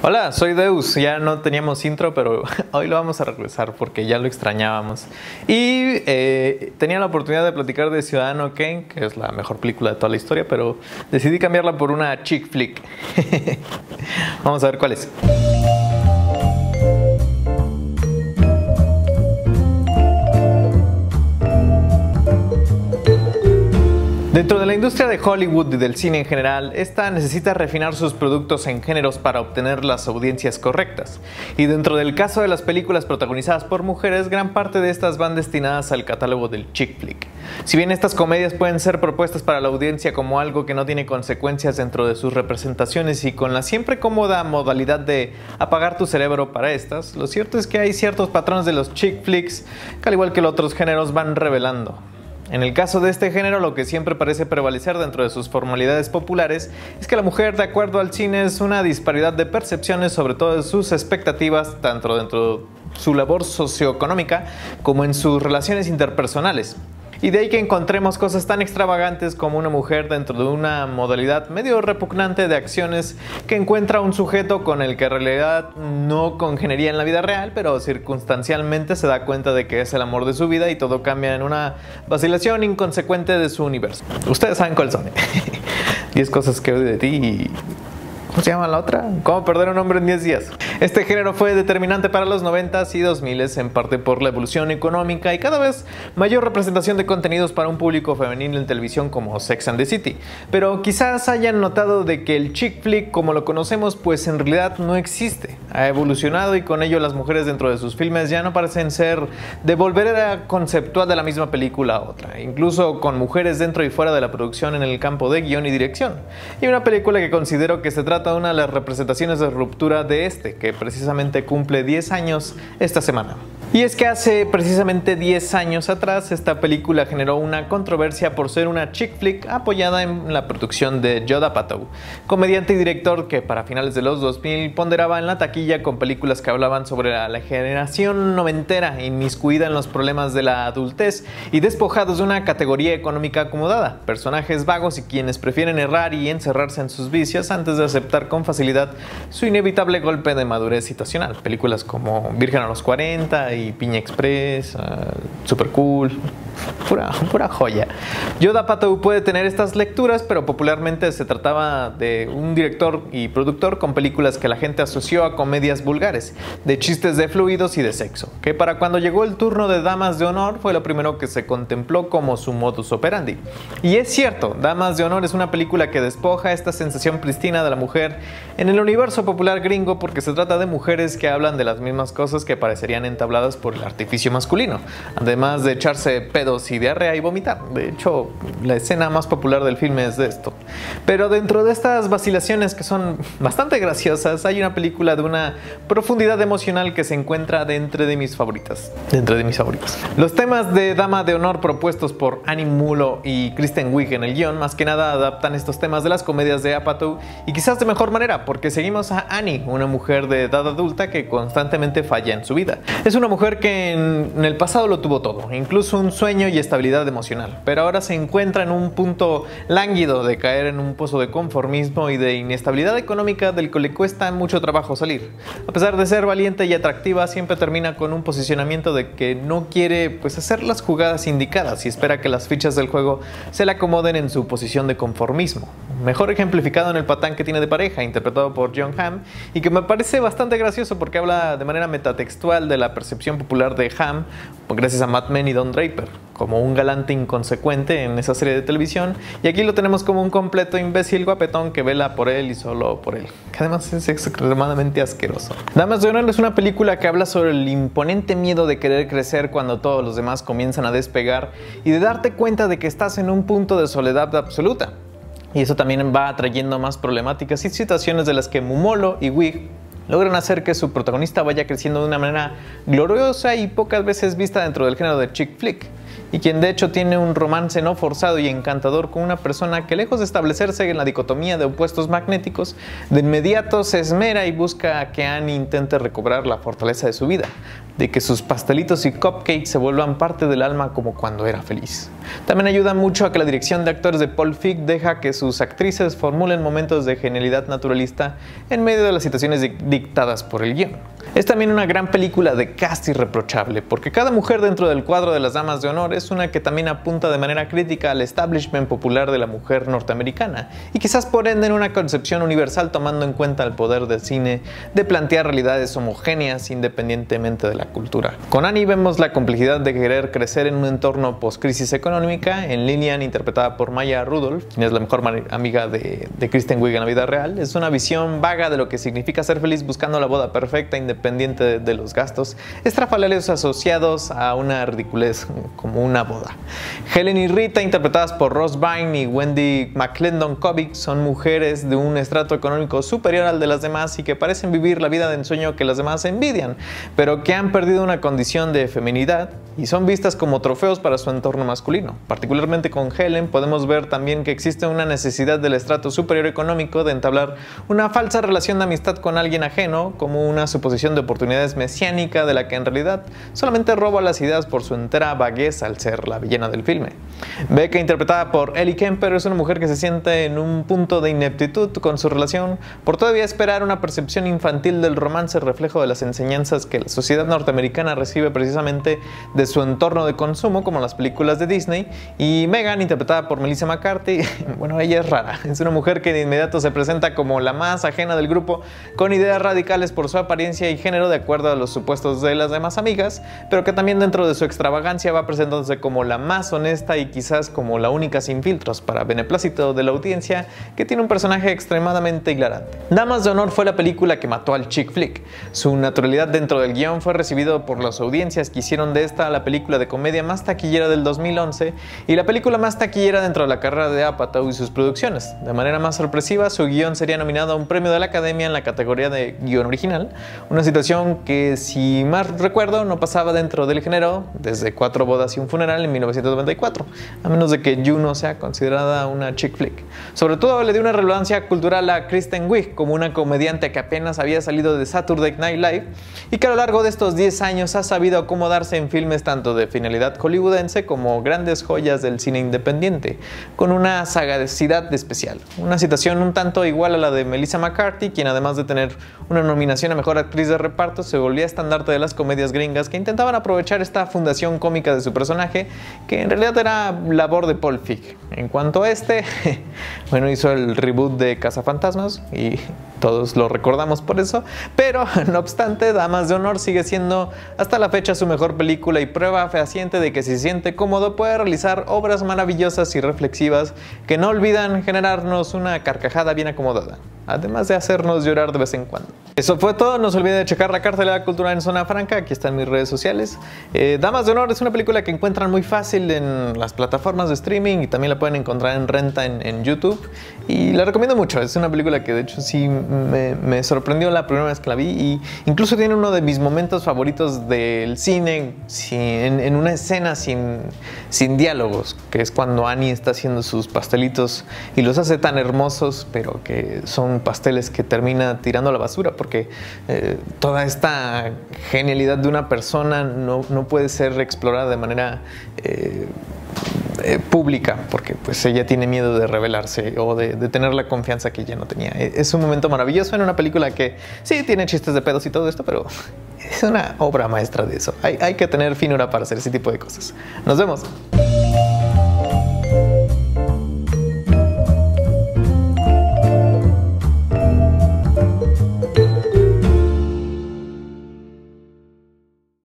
Hola, soy Deus. Ya no teníamos intro, pero hoy lo vamos a regresar porque ya lo extrañábamos. Y tenía la oportunidad de platicar de Ciudadano Kane, que es la mejor película de toda la historia, pero decidí cambiarla por una chick flick. Vamos a ver cuál es. Dentro de la industria de Hollywood y del cine en general, esta necesita refinar sus productos en géneros para obtener las audiencias correctas. Y dentro del caso de las películas protagonizadas por mujeres, gran parte de estas van destinadas al catálogo del chick flick. Si bien estas comedias pueden ser propuestas para la audiencia como algo que no tiene consecuencias dentro de sus representaciones y con la siempre cómoda modalidad de apagar tu cerebro para estas, lo cierto es que hay ciertos patrones de los chick flicks que al igual que los otros géneros van revelando. En el caso de este género, lo que siempre parece prevalecer dentro de sus formalidades populares es que la mujer, de acuerdo al cine, es una disparidad de percepciones sobre todo de sus expectativas, tanto dentro de su labor socioeconómica como en sus relaciones interpersonales. Y de ahí que encontremos cosas tan extravagantes como una mujer dentro de una modalidad medio repugnante de acciones que encuentra un sujeto con el que en realidad no congeniaría en la vida real, pero circunstancialmente se da cuenta de que es el amor de su vida y todo cambia en una vacilación inconsecuente de su universo. Ustedes saben cuáles son. 10 cosas que odio de ti y... ¿Cómo se llama la otra? ¿Cómo perder un hombre en 10 días? Este género fue determinante para los 90s y 2000s, en parte por la evolución económica y cada vez mayor representación de contenidos para un público femenino en televisión como Sex and the City. Pero quizás hayan notado de que el chick flick como lo conocemos pues en realidad no existe. Ha evolucionado y con ello las mujeres dentro de sus filmes ya no parecen ser de volver conceptual de la misma película a otra, incluso con mujeres dentro y fuera de la producción en el campo de guión y dirección. Y una película que considero que se trata de una de las representaciones de ruptura de este, que precisamente cumple 10 años esta semana. Y es que hace precisamente 10 años atrás esta película generó una controversia por ser una chick flick apoyada en la producción de Judd Apatow, comediante y director que para finales de los 2000 ponderaba en la taquilla con películas que hablaban sobre la generación noventera inmiscuida en los problemas de la adultez y despojados de una categoría económica acomodada, personajes vagos y quienes prefieren errar y encerrarse en sus vicios antes de aceptar con facilidad su inevitable golpe de madurez situacional. Películas como Virgen a los 40 y Piña Express, Super Cool, pura joya. Judd Apatow puede tener estas lecturas, pero popularmente se trataba de un director y productor con películas que la gente asoció a comedias vulgares, de chistes de fluidos y de sexo, que para cuando llegó el turno de Damas de Honor fue lo primero que se contempló como su modus operandi. Y es cierto, Damas de Honor es una película que despoja esta sensación pristina de la mujer en el universo popular gringo porque se trata de mujeres que hablan de las mismas cosas que parecerían entabladas por el artificio masculino, además de echarse pedos y diarrea y vomitar. De hecho, la escena más popular del filme es de esto. Pero dentro de estas vacilaciones que son bastante graciosas, hay una película de una profundidad emocional que se encuentra dentro de mis favoritas. Los temas de Dama de Honor propuestos por Annie Mulo y Kristen Wiig en el guión, más que nada adaptan estos temas de las comedias de Apatow y quizás de mejor manera, porque seguimos a Annie, una mujer de edad adulta que constantemente falla en su vida. Es una mujer que en el pasado lo tuvo todo, incluso un sueño y estabilidad emocional, pero ahora se encuentra en un punto lánguido de caer en un pozo de conformismo y de inestabilidad económica del que le cuesta mucho trabajo salir. A pesar de ser valiente y atractiva, siempre termina con un posicionamiento de que no quiere hacer las jugadas indicadas y espera que las fichas del juego se le acomoden en su posición de conformismo. Mejor ejemplificado en el patán que tiene de pareja, interpretado por Jon Hamm, y que me parece bastante gracioso porque habla de manera metatextual de la percepción popular de Hamm gracias a Mad Men y Don Draper, como un galante inconsecuente en esa serie de televisión, y aquí lo tenemos como un completo imbécil guapetón que vela por él y solo por él, que además es extremadamente asqueroso. Damas de Honor es una película que habla sobre el imponente miedo de querer crecer cuando todos los demás comienzan a despegar y de darte cuenta de que estás en un punto de soledad absoluta. Y eso también va atrayendo más problemáticas y situaciones de las que Mulo y Wiig logran hacer que su protagonista vaya creciendo de una manera gloriosa y pocas veces vista dentro del género de chick flick. y quien de hecho tiene un romance no forzado y encantador con una persona que, lejos de establecerse en la dicotomía de opuestos magnéticos, de inmediato se esmera y busca que Annie intente recobrar la fortaleza de su vida, de que sus pastelitos y cupcakes se vuelvan parte del alma como cuando era feliz. También ayuda mucho a que la dirección de actores de Paul Feig deja que sus actrices formulen momentos de genialidad naturalista en medio de las situaciones dictadas por el guión. Es también una gran película de cast irreprochable, porque cada mujer dentro del cuadro de las Damas de Honor es una que también apunta de manera crítica al establishment popular de la mujer norteamericana, y quizás por ende en una concepción universal tomando en cuenta el poder del cine de plantear realidades homogéneas independientemente de la cultura. Con Annie vemos la complejidad de querer crecer en un entorno post-crisis económica. En Lillian, interpretada por Maya Rudolph, quien es la mejor amiga de Kristen Wiig en la vida real, es una visión vaga de lo que significa ser feliz buscando la boda perfecta, independiente de los gastos estrafalarios asociados a una ridiculez como una boda. Helen y Rita, interpretadas por Rose Byrne y Wendy McClendon-Kovic, son mujeres de un estrato económico superior al de las demás y que parecen vivir la vida de ensueño que las demás envidian, pero que han perdido una condición de feminidad y son vistas como trofeos para su entorno masculino. Particularmente con Helen podemos ver también que existe una necesidad del estrato superior económico de entablar una falsa relación de amistad con alguien ajeno, como una suposición de oportunidades mesiánica de la que en realidad solamente roba las ideas por su entera vagueza al ser la villana del filme. Becca, interpretada por Ellie Kemper, es una mujer que se siente en un punto de ineptitud con su relación por todavía esperar una percepción infantil del romance, reflejo de las enseñanzas que la sociedad norteamericana recibe precisamente de su entorno de consumo, como las películas de Disney. Y Megan, interpretada por Melissa McCarthy, bueno, ella es rara, es una mujer que de inmediato se presenta como la más ajena del grupo, con ideas radicales por su apariencia y género de acuerdo a los supuestos de las demás amigas, pero que también dentro de su extravagancia va presentándose como la más honesta y quizás como la única sin filtros, para beneplácito de la audiencia que tiene un personaje extremadamente hilarante. Damas de Honor fue la película que mató al chick flick. Su naturalidad dentro del guión fue recibido por las audiencias que hicieron de esta la película de comedia más taquillera del 2011 y la película más taquillera dentro de la carrera de Apatow y sus producciones. De manera más sorpresiva, su guión sería nominado a un premio de la Academia en la categoría de guión original, una situación que, si más recuerdo, no pasaba dentro del género desde Cuatro bodas y un funeral en 1994, a menos de que Juno sea considerada una chick flick. Sobre todo le dio una relevancia cultural a Kristen Wiig como una comediante que apenas había salido de Saturday Night Live y que a lo largo de estos 10 años ha sabido acomodarse en filmes tanto de finalidad hollywoodense como grandes joyas del cine independiente, con una sagacidad especial. Una situación un tanto igual a la de Melissa McCarthy, quien además de tener una nominación a mejor actriz de reparto, se volvía estandarte de las comedias gringas que intentaban aprovechar esta fundación cómica de su personaje, que en realidad era labor de Paul Feig. En cuanto a este, bueno, hizo el reboot de Cazafantasmas y todos lo recordamos por eso, pero no obstante, Damas de Honor sigue siendo hasta la fecha su mejor película y prueba fehaciente de que si se siente cómodo puede realizar obras maravillosas y reflexivas que no olvidan generarnos una carcajada bien acomodada, además de hacernos llorar de vez en cuando. Eso fue todo, no se olviden de checar la cartelera cultural en Zona Franca, aquí están mis redes sociales. Damas de Honor es una película que encuentran muy fácil en las plataformas de streaming y también la pueden encontrar en renta en YouTube, y la recomiendo mucho. Es una película que de hecho sí me sorprendió la primera vez que la vi, y incluso tiene uno de mis momentos favoritos del cine en una escena sin diálogos, que es cuando Annie está haciendo sus pastelitos y los hace tan hermosos, pero que son pasteles que termina tirando a la basura, porque toda esta genialidad de una persona no puede ser explorada de manera pública, porque pues ella tiene miedo de revelarse o de tener la confianza que ella no tenía. Es un momento maravilloso en una película que sí tiene chistes de pedos y todo esto, pero es una obra maestra de eso. Hay que tener finura para hacer ese tipo de cosas. Nos vemos.